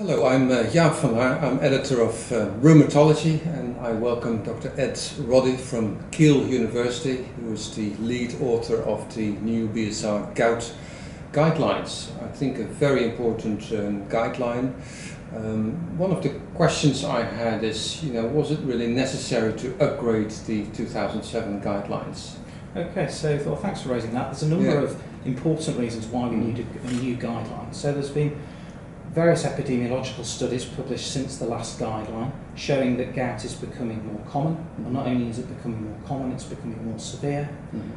Hello, I'm Jaap van Laar. I'm editor of Rheumatology, and I welcome Dr. Ed Roddy from Keele University, who is the lead author of the new BSR gout guidelines. I think a very important guideline. One of the questions I had is, was it really necessary to upgrade the 2007 guidelines? Okay, so thanks for raising that. There's a number of important reasons why we needed a new guideline. So there's been various epidemiological studies published since the last guideline showing that gout is becoming more common, and not only is it becoming more common, it's becoming more severe.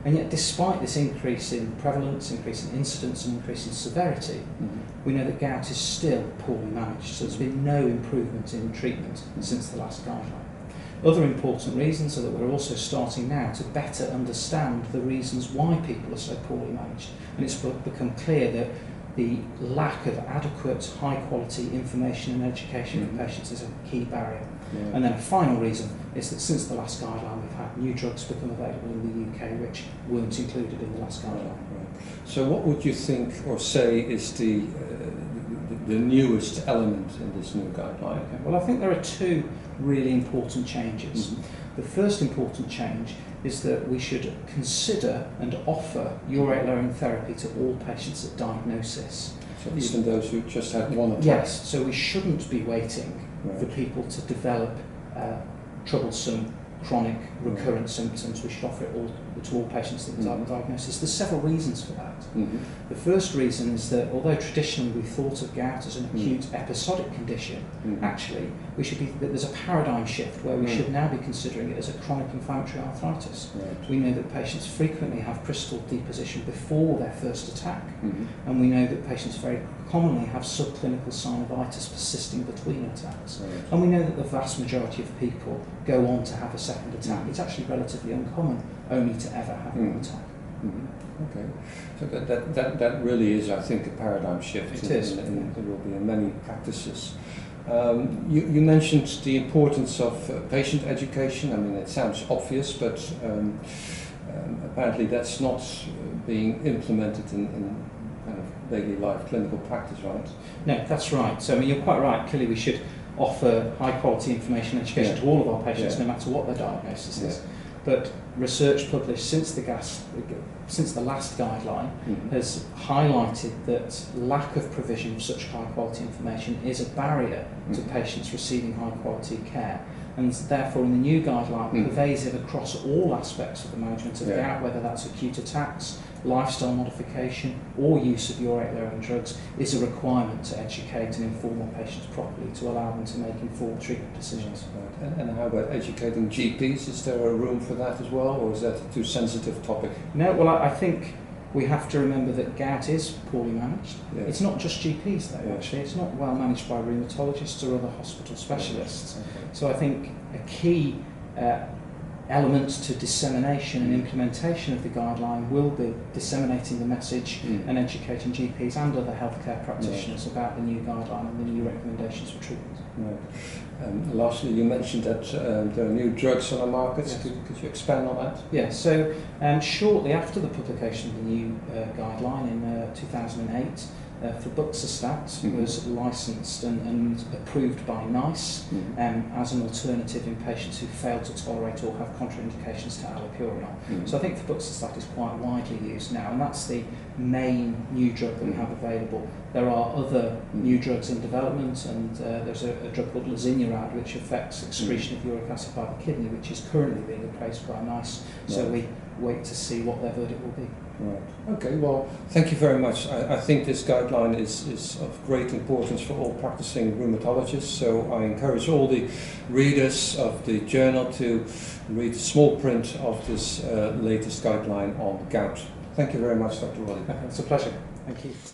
And yet, despite this increase in prevalence, increase in incidence, and increase in severity, we know that gout is still poorly managed, so there's been no improvement in treatment since the last guideline. Other important reasons are that we're also starting now to better understand the reasons why people are so poorly managed, and it's become clear that the lack of adequate, high-quality information and education for patients is a key barrier. And then a final reason is that since the last guideline, we've had new drugs become available in the UK which weren't included in the last guideline. So what would you think or say is the newest element in this new guideline? Okay. Well, I think there are two really important changes. The first important change is that we should consider and offer urate-lowering therapy to all patients at diagnosis. So even those who just had one attack? Yes, so we shouldn't be waiting for people to develop troublesome, chronic, recurrent symptoms. We should offer it to all patients at diagnosis. There's several reasons for that. The first reason is that although traditionally we thought of gout as an acute episodic condition, actually there's a paradigm shift where we should now be considering it as a chronic inflammatory arthritis. We know that patients frequently have crystal deposition before their first attack, and we know that patients very commonly have subclinical synovitis persisting between attacks, and we know that the vast majority of people go on to have a second attack. It's actually relatively uncommon only to ever have an attack. Okay, so that really is, I think, a paradigm shift. It is. And it will be in many practices. You mentioned the importance of patient education. I mean, it sounds obvious, but apparently that's not being implemented in kind of daily life clinical practice, right? No, that's right. So, I mean, you're quite right. Clearly, we should offer high quality information and education to all of our patients, no matter what their diagnosis is. But research published since the last guideline has highlighted that lack of provision of such high quality information is a barrier to patients receiving high quality care, and therefore in the new guideline pervasive across all aspects of the management of gout, whether that's acute attacks, lifestyle modification or use of urate-lowering drugs, is a requirement to educate and inform our patients properly to allow them to make informed treatment decisions. Right. And how about educating GPs? Is there a room for that as well, or is that a too sensitive topic? No, well I think we have to remember that gout is poorly managed. It's not just GPs though, actually. It's not well managed by rheumatologists or other hospital specialists. So I think a key element to dissemination and implementation of the guideline will be disseminating the message and educating GPs and other healthcare practitioners about the new guideline and the new recommendations for treatment. Lastly, you mentioned that there are new drugs on the market. Could you expand on that? Yes, so shortly after the publication of the new guideline in 2008, febuxostat was licensed and approved by NICE as an alternative in patients who fail to tolerate or have contraindications to allopurinol. So I think febuxostat is quite widely used now, and that's the main new drug that we have available. There are other new drugs in development, and there's a drug called Lesinurad which affects excretion of uric acid by the kidney, which is currently being appraised by NICE, so we wait to see what their verdict will be. Right. Okay, well, thank you very much. I think this guideline is of great importance for all practicing rheumatologists, so I encourage all the readers of the journal to read the small print of this latest guideline on gout. Thank you very much, Dr. Roddy. It's a pleasure. Thank you.